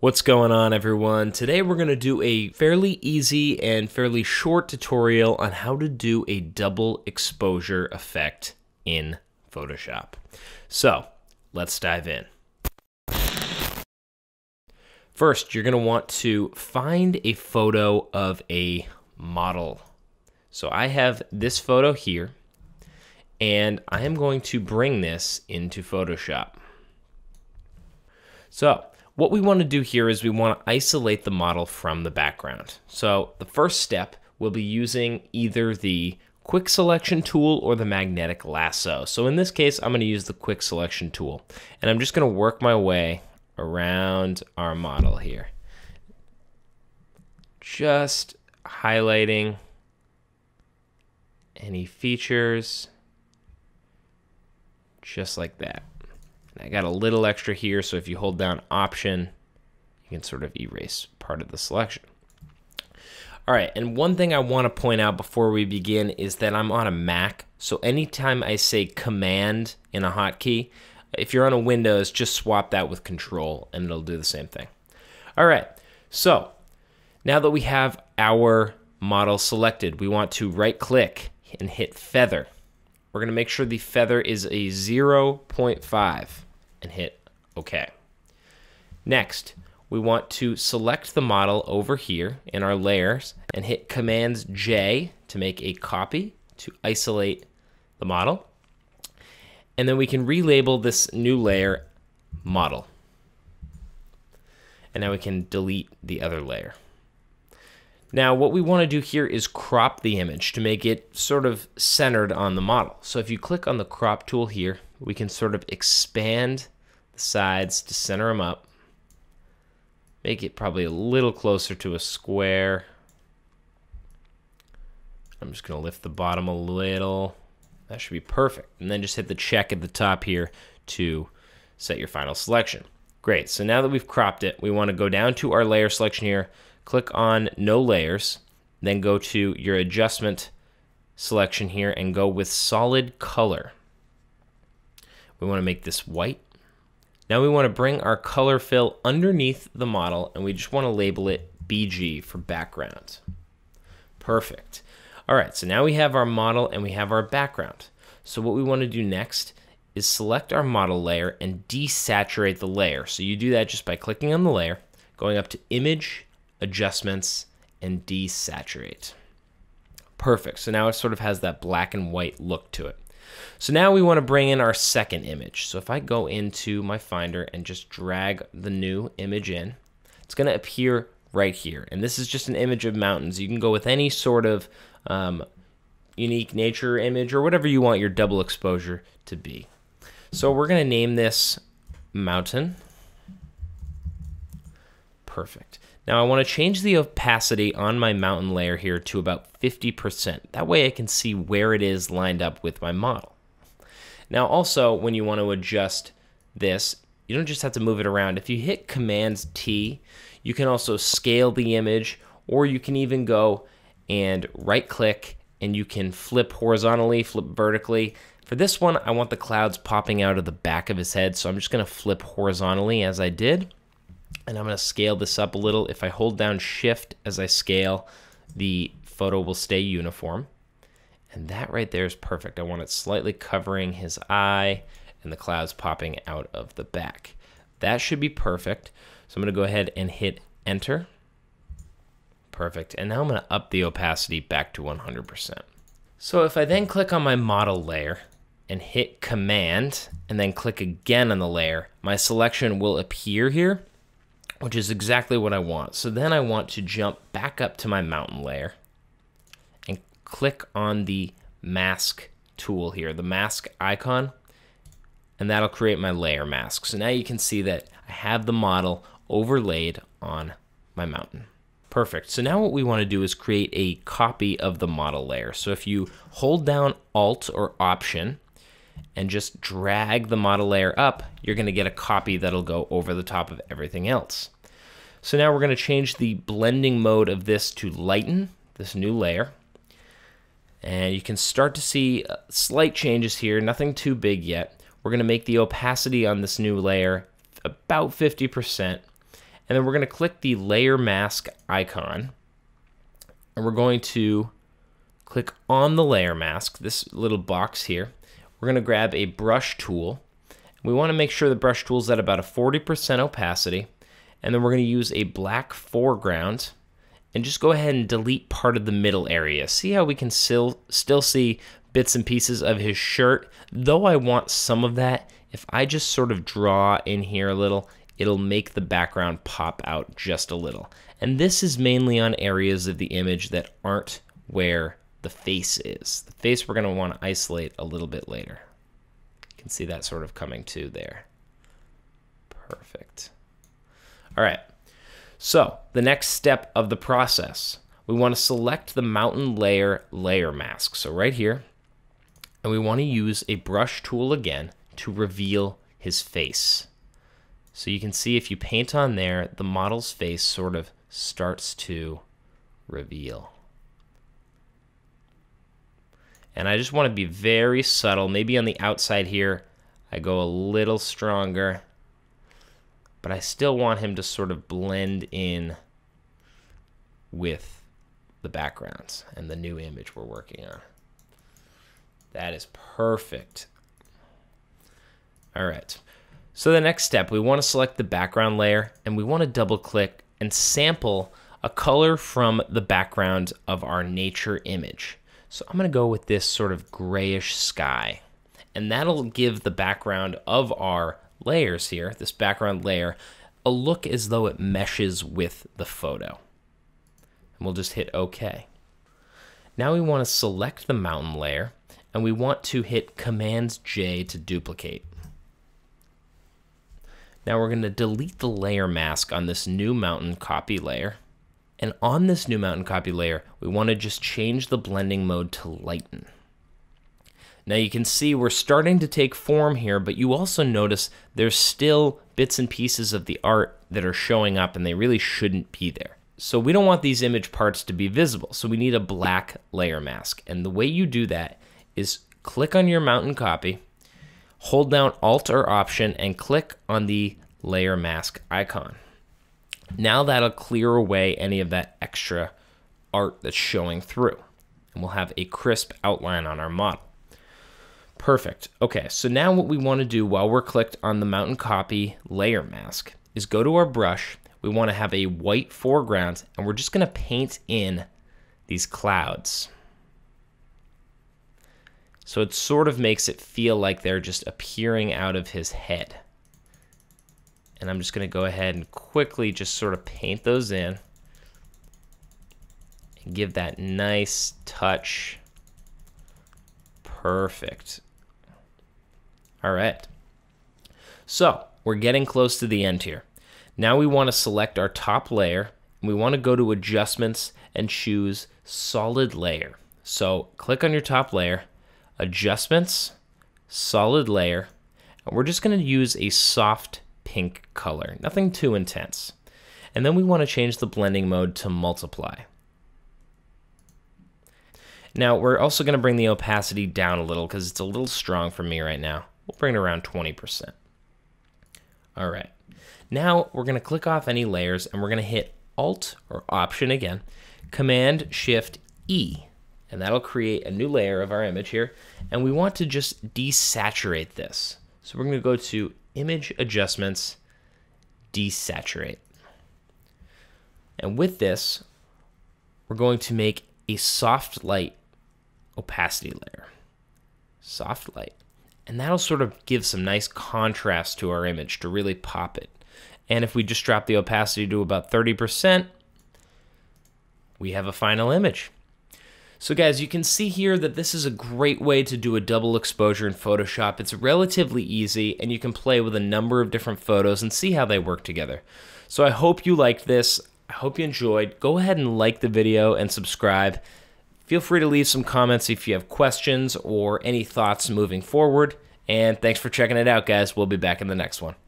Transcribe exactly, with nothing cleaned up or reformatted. What's going on, everyone? Today we're going to do a fairly easy and fairly short tutorial on how to do a double exposure effect in Photoshop. So let's dive in. First, you're going to want to find a photo of a model. So I have this photo here, and I am going to bring this into Photoshop. So what we want to do here is we want to isolate the model from the background. So the first step will be using either the quick selection tool or the magnetic lasso. So in this case, I'm going to use the quick selection tool, and I'm just going to work my way around our model here, just highlighting any features, just like that. I got a little extra here, so if you hold down Option, you can sort of erase part of the selection. All right, and one thing I want to point out before we begin is that I'm on a Mac, so anytime I say Command in a hotkey, if you're on a Windows, just swap that with Control, and it'll do the same thing. All right, so now that we have our model selected, we want to right-click and hit Feather. We're going to make sure the feather is a zero point five and hit OK. Next, we want to select the model over here in our layers and hit Commands J to make a copy to isolate the model. And then we can relabel this new layer Model. And now we can delete the other layer. Now what we want to do here is crop the image to make it sort of centered on the model. So if you click on the crop tool here, we can sort of expand the sides to center them up, make it probably a little closer to a square. I'm just going to lift the bottom a little. That should be perfect. And then just hit the check at the top here to set your final selection. Great. So now that we've cropped it, we want to go down to our layer selection here, click on No Layers, then go to your adjustment selection here and go with Solid Color. We want to make this white. Now we want to bring our color fill underneath the model, and we just want to label it B G for background. Perfect. All right, so now we have our model and we have our background. So what we want to do next is select our model layer and desaturate the layer. So you do that just by clicking on the layer, going up to Image, Adjustments, and Desaturate. Perfect. So now it sort of has that black and white look to it. So now we want to bring in our second image. So if I go into my Finder and just drag the new image in, it's going to appear right here. And this is just an image of mountains. You can go with any sort of um, unique nature image or whatever you want your double exposure to be. So we're going to name this Mountain. Perfect. Now I want to change the opacity on my mountain layer here to about fifty percent. That way I can see where it is lined up with my model. Now also, when you want to adjust this, you don't just have to move it around. If you hit Command T, you can also scale the image, or you can even go and right click and you can flip horizontally, flip vertically. For this one, I want the clouds popping out of the back of his head, so I'm just going to flip horizontally as I did. And I'm going to scale this up a little. If I hold down Shift as I scale, the photo will stay uniform. And that right there is perfect. I want it slightly covering his eye and the clouds popping out of the back. That should be perfect. So I'm going to go ahead and hit Enter. Perfect. And now I'm going to up the opacity back to one hundred percent. So if I then click on my model layer and hit Command and then click again on the layer, my selection will appear here, which is exactly what I want. So then I want to jump back up to my mountain layer and click on the mask tool here, the mask icon, and that'll create my layer mask. So now you can see that I have the model overlaid on my mountain. Perfect. So now what we want to do is create a copy of the model layer. So if you hold down Alt or Option and just drag the model layer up, you're going to get a copy that'll go over the top of everything else. So now we're going to change the blending mode of this to lighten, this new layer. And you can start to see slight changes here, nothing too big yet. We're going to make the opacity on this new layer about fifty percent. And then we're going to click the layer mask icon, and we're going to click on the layer mask, this little box here. We're going to grab a brush tool. We want to make sure the brush tool is at about a forty percent opacity, and then we're going to use a black foreground and just go ahead and delete part of the middle area. See how we can still, still see bits and pieces of his shirt, though I want some of that. If I just sort of draw in here a little, it'll make the background pop out just a little. And this is mainly on areas of the image that aren't where the face is. The face we're going to want to isolate a little bit later. You can see that sort of coming to there. Perfect. All right. So the next step of the process, we want to select the mountain layer layer mask. So right here, and we want to use a brush tool again to reveal his face. So you can see if you paint on there, the model's face sort of starts to reveal. And I just want to be very subtle. Maybe on the outside here, I go a little stronger, but I still want him to sort of blend in with the backgrounds and the new image we're working on. That is perfect. All right. So the next step, we want to select the background layer, and we want to double click and sample a color from the background of our nature image. So I'm going to go with this sort of grayish sky, and that'll give the background of our layers here, this background layer, a look as though it meshes with the photo. And we'll just hit OK. Now we want to select the mountain layer, and we want to hit Command J to duplicate. Now we're going to delete the layer mask on this new mountain copy layer. And on this new mountain copy layer, we want to just change the blending mode to lighten. Now you can see we're starting to take form here, but you also notice there's still bits and pieces of the art that are showing up, and they really shouldn't be there. So we don't want these image parts to be visible, so we need a black layer mask. And the way you do that is click on your mountain copy, hold down Alt or Option, and click on the layer mask icon. Now that'll clear away any of that extra art that's showing through, and we'll have a crisp outline on our model. Perfect. Okay, so now what we want to do while we're clicked on the mountain copy layer mask is go to our brush. We want to have a white foreground, and we're just going to paint in these clouds. So it sort of makes it feel like they're just appearing out of his head. And I'm just going to go ahead and quickly just sort of paint those in and give that nice touch. Perfect. All right. So we're getting close to the end here. Now we want to select our top layer, and we want to go to Adjustments and choose Solid Layer. So click on your top layer, Adjustments, Solid Layer, and we're just going to use a soft pink color, nothing too intense. And then we want to change the blending mode to multiply. Now we're also going to bring the opacity down a little because it's a little strong for me right now. We'll bring it around twenty percent. All right. Now we're going to click off any layers, and we're going to hit Alt or Option again, Command Shift E, and that'll create a new layer of our image here. And we want to just desaturate this. So we're going to go to Image Adjustments, Desaturate. And with this, we're going to make a soft light opacity layer. Soft light. And that'll sort of give some nice contrast to our image to really pop it. And if we just drop the opacity to about thirty percent, we have a final image. So guys, you can see here that this is a great way to do a double exposure in Photoshop. It's relatively easy, and you can play with a number of different photos and see how they work together. So I hope you liked this. I hope you enjoyed. Go ahead and like the video and subscribe. Feel free to leave some comments if you have questions or any thoughts moving forward. And thanks for checking it out, guys. We'll be back in the next one.